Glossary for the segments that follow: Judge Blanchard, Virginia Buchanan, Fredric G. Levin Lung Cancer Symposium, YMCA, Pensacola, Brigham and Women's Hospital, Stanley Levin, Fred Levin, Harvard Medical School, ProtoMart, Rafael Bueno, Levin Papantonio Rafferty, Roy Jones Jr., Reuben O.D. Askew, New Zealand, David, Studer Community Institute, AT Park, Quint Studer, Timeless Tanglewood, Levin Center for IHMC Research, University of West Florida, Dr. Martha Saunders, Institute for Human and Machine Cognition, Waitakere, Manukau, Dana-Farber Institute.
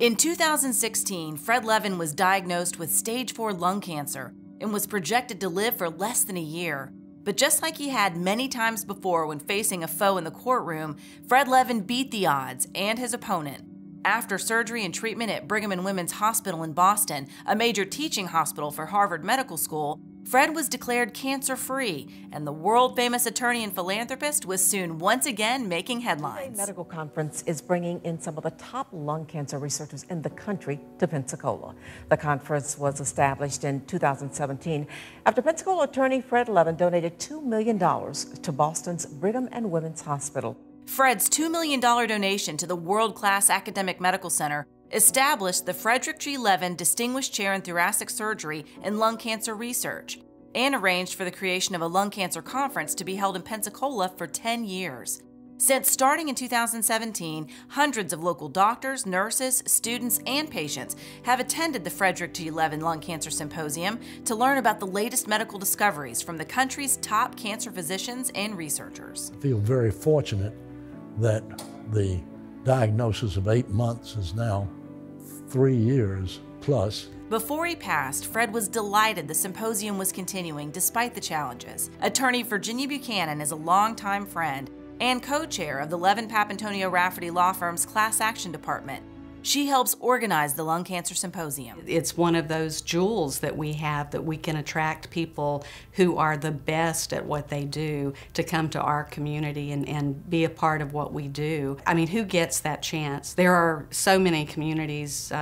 In 2016, Fred Levin was diagnosed with stage 4 lung cancer and was projected to live for less than a year. But just like he had many times before when facing a foe in the courtroom, Fred Levin beat the odds and his opponent. After surgery and treatment at Brigham and Women's Hospital in Boston, a major teaching hospital for Harvard Medical School, Fred was declared cancer-free, and the world-famous attorney and philanthropist was soon once again making headlines. The medical conference is bringing in some of the top lung cancer researchers in the country to Pensacola. The conference was established in 2017 after Pensacola attorney Fred Levin donated $2 million to Boston's Brigham and Women's Hospital. Fred's $2 million donation to the world-class academic medical center established the Fredric G. Levin Distinguished Chair in Thoracic Surgery and Lung Cancer Research and arranged for the creation of a lung cancer conference to be held in Pensacola for 10 years. Since starting in 2017, hundreds of local doctors, nurses, students, and patients have attended the Fredric G. Levin Lung Cancer Symposium to learn about the latest medical discoveries from the country's top cancer physicians and researchers. I feel very fortunate that the diagnosis of 8 months is now 3 years plus. Before he passed, Fred was delighted the symposium was continuing despite the challenges. Attorney Virginia Buchanan is a longtime friend and co-chair of the Levin Papantonio Rafferty Law Firm's Class Action Department. She helps organize the Lung Cancer Symposium. It's one of those jewels that we have that we can attract people who are the best at what they do to come to our community and be a part of what we do. I mean, who gets that chance? There are so many communities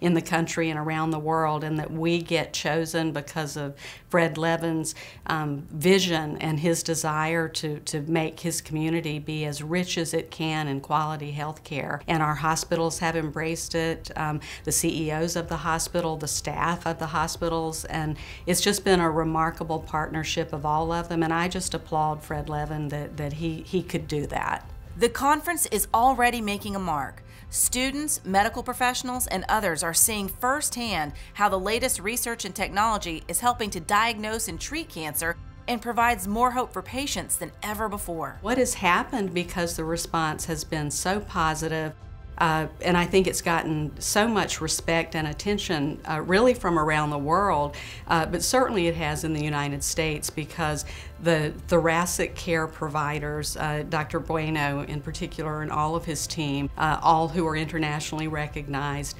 in the country and around the world, and that we get chosen because of Fred Levin's vision and his desire to make his community be as rich as it can in quality health care. And our hospitals have embraced it, the CEOs of the hospital, the staff of the hospitals, and it's just been a remarkable partnership of all of them, and I just applaud Fred Levin that he could do that. The conference is already making a mark. Students, medical professionals, and others are seeing firsthand how the latest research and technology is helping to diagnose and treat cancer and provides more hope for patients than ever before. What has happened because the response has been so positive, and I think it's gotten so much respect and attention really from around the world, but certainly it has in the United States, because the thoracic care providers, Dr. Bueno in particular and all of his team, all who are internationally recognized,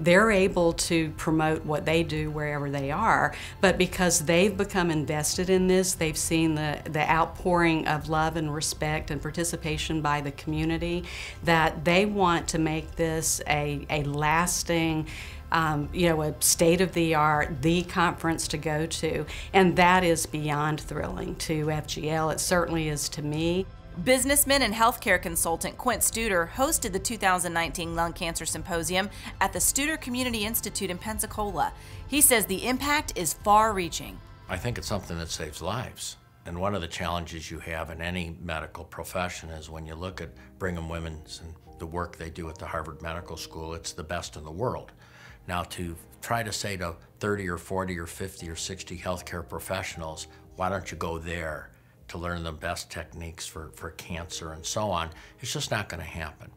they're able to promote what they do wherever they are. But because they've become invested in this, they've seen the outpouring of love and respect and participation by the community, that they want to make this a lasting, a state-of-the-art, the conference to go to. And that is beyond thrilling to FGL. It certainly is to me. Businessman and healthcare consultant Quint Studer hosted the 2019 Lung Cancer Symposium at the Studer Community Institute in Pensacola. He says the impact is far-reaching. I think it's something that saves lives. And one of the challenges you have in any medical profession is when you look at Brigham Women's and the work they do at the Harvard Medical School, it's the best in the world. Now, to try to say to 30 or 40 or 50 or 60 healthcare professionals, why don't you go there to learn the best techniques for cancer and so on, it's just not gonna happen.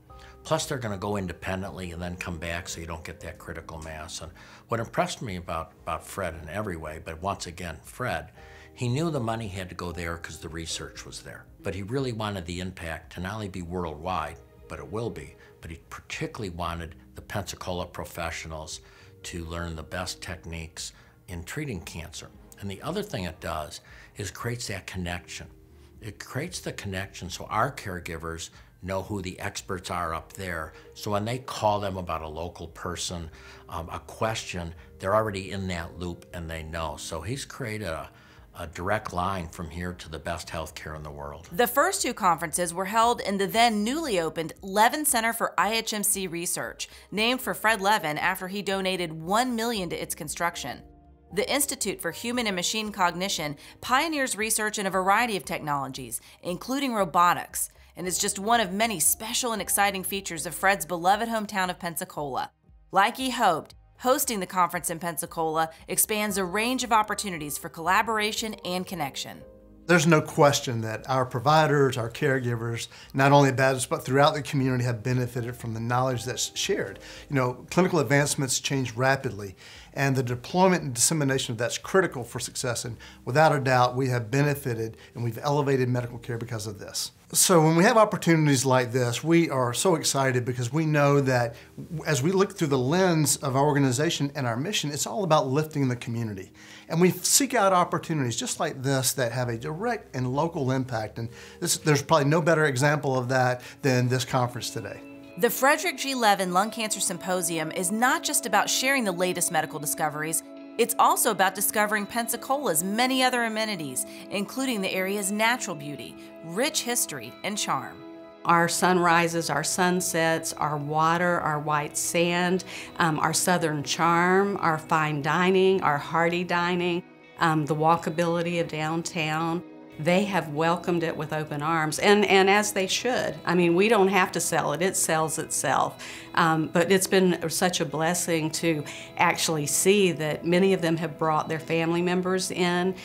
Plus, they're gonna go independently and then come back, so you don't get that critical mass. And what impressed me about Fred in every way, but once again, Fred, he knew the money had to go there because the research was there. But he really wanted the impact to not only be worldwide, but it will be, but he particularly wanted the Pensacola professionals to learn the best techniques in treating cancer. And the other thing it does is creates that connection. It creates the connection so our caregivers know who the experts are up there, so when they call them about a local person, a question, they're already in that loop and they know. So he's created a direct line from here to the best healthcare in the world. The first two conferences were held in the then newly opened Levin Center for IHMC Research, named for Fred Levin after he donated $1 million to its construction. The Institute for Human and Machine Cognition pioneers research in a variety of technologies, including robotics, and is just one of many special and exciting features of Fred's beloved hometown of Pensacola. Like he hoped, hosting the conference in Pensacola expands a range of opportunities for collaboration and connection. There's no question that our providers, our caregivers, not only at Baptist, but throughout the community have benefited from the knowledge that's shared. You know, clinical advancements change rapidly, and the deployment and dissemination of that's critical for success, and without a doubt, we have benefited and we've elevated medical care because of this. So when we have opportunities like this, we are so excited because we know that as we look through the lens of our organization and our mission, it's all about lifting the community. And we seek out opportunities just like this that have a direct and local impact. And there's probably no better example of that than this conference today. The Fredric G. Levin Lung Cancer Symposium is not just about sharing the latest medical discoveries, it's also about discovering Pensacola's many other amenities, including the area's natural beauty, rich history, and charm. Our sunrises, our sunsets, our water, our white sand, our southern charm, our fine dining, our hearty dining, the walkability of downtown. They have welcomed it with open arms, and as they should. I mean, we don't have to sell it, it sells itself. But it's been such a blessing to actually see that many of them have brought their family members in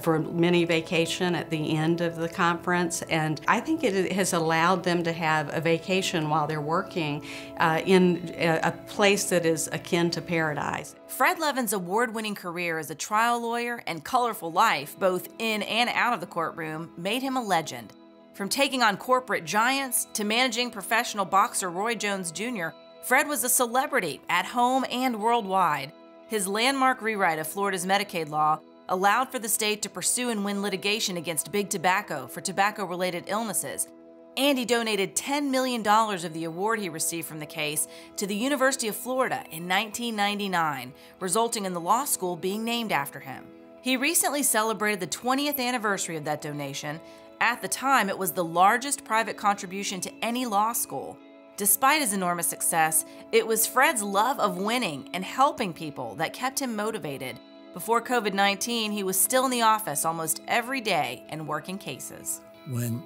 for mini vacation at the end of the conference. And I think it has allowed them to have a vacation while they're working in a place that is akin to paradise. Fred Levin's award-winning career as a trial lawyer and colorful life, both in and out of the courtroom, made him a legend. From taking on corporate giants to managing professional boxer Roy Jones Jr., Fred was a celebrity at home and worldwide. His landmark rewrite of Florida's Medicaid law allowed for the state to pursue and win litigation against big tobacco for tobacco-related illnesses, and he donated $10 million of the award he received from the case to the University of Florida in 1999, resulting in the law school being named after him. He recently celebrated the 20th anniversary of that donation. At the time, it was the largest private contribution to any law school. Despite his enormous success, it was Fred's love of winning and helping people that kept him motivated. Before COVID-19, he was still in the office almost every day and working cases. When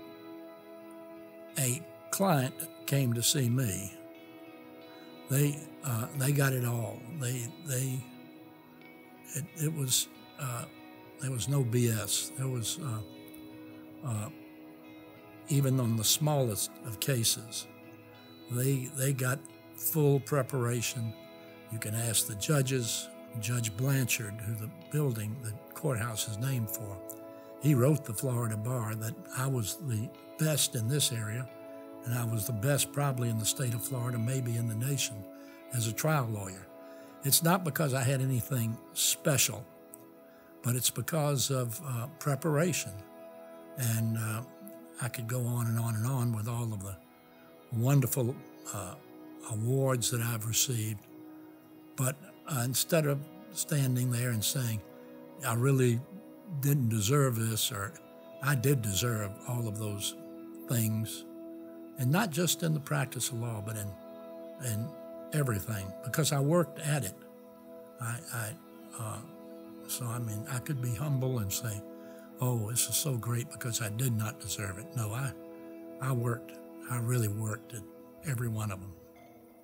a client came to see me, they got it all. There was no BS. There was even on the smallest of cases, they got full preparation. You can ask the judges. Judge Blanchard, who the building, the courthouse is named for, he wrote the Florida Bar that I was the best in this area, and I was the best probably in the state of Florida, maybe in the nation, as a trial lawyer. It's not because I had anything special, but it's because of preparation. And I could go on and on and on with all of the wonderful awards that I've received. But instead of standing there and saying, I really didn't deserve this, or I did deserve all of those things, and not just in the practice of law, but in everything, because I worked at it. So I mean, I could be humble and say, oh, this is so great because I did not deserve it. No, I worked. I really worked at every one of them.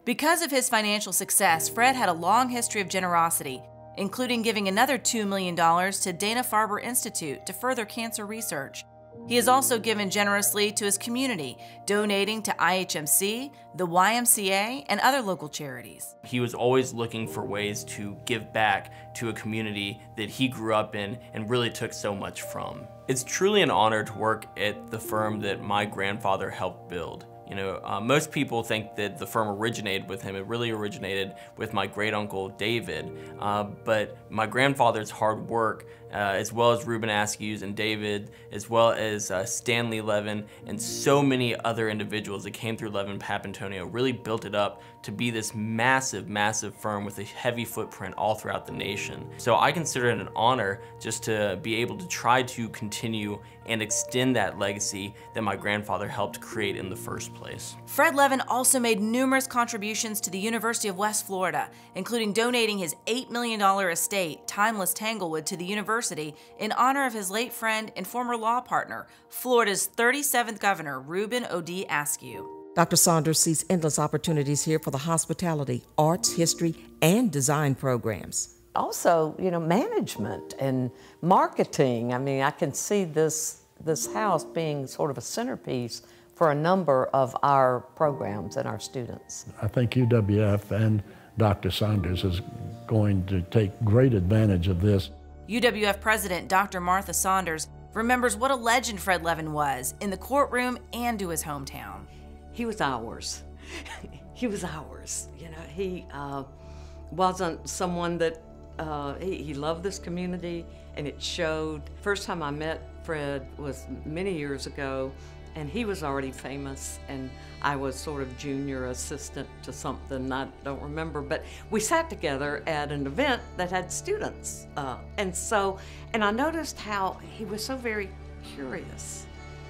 Because of his financial success, Fred had a long history of generosity, including giving another $2 million to Dana-Farber Institute to further cancer research. He has also given generously to his community, donating to IHMC, the YMCA, and other local charities. He was always looking for ways to give back to a community that he grew up in and really took so much from. It's truly an honor to work at the firm that my grandfather helped build. You know, most people think that the firm originated with him. It really originated with my great uncle, David. But my grandfather's hard work, as well as Reuben Askew's and David, as well as Stanley Levin, and so many other individuals that came through Levin Papantonio, really built it up to be this massive, massive firm with a heavy footprint all throughout the nation. So I consider it an honor just to be able to try to continue and extend that legacy that my grandfather helped create in the first place. Fred Levin also made numerous contributions to the University of West Florida, including donating his $8 million estate, Timeless Tanglewood, to the university in honor of his late friend and former law partner, Florida's 37th governor, Reuben O.D. Askew. Dr. Saunders sees endless opportunities here for the hospitality, arts, history, and design programs. Also, you know, management and marketing. I mean, I can see this this house being sort of a centerpiece for a number of our programs and our students. I think UWF and Dr. Saunders is going to take great advantage of this. UWF President Dr. Martha Saunders remembers what a legend Fred Levin was in the courtroom and to his hometown. He was ours. He was ours. You know, he wasn't someone that, he loved this community, and it showed. First time I met Fred was many years ago, and he was already famous, and I was sort of junior assistant to something, I don't remember, but we sat together at an event that had students. And I noticed how he was so very curious.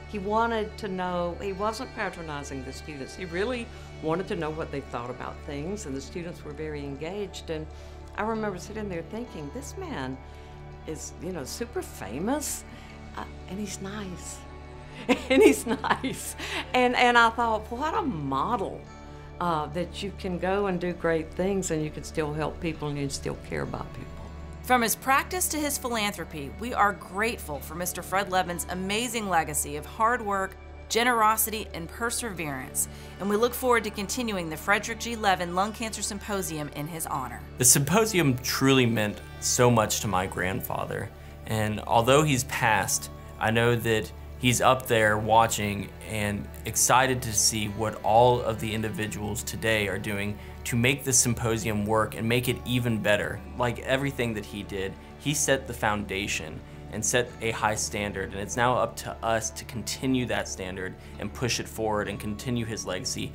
He wanted to know, he wasn't patronizing the students. He really wanted to know what they thought about things, and the students were very engaged. And I remember sitting there thinking, this man is, you know, super famous, and he's nice. And he's nice. And I thought, what a model that you can go and do great things and you can still help people and you can still care about people. From his practice to his philanthropy, we are grateful for Mr. Fred Levin's amazing legacy of hard work, generosity, and perseverance. And we look forward to continuing the Fredric G. Levin Lung Cancer Symposium in his honor. The symposium truly meant so much to my grandfather. And although he's passed, I know that he's up there watching and excited to see what all of the individuals today are doing to make this symposium work and make it even better. Like everything that he did, he set the foundation and set a high standard, and it's now up to us to continue that standard and push it forward and continue his legacy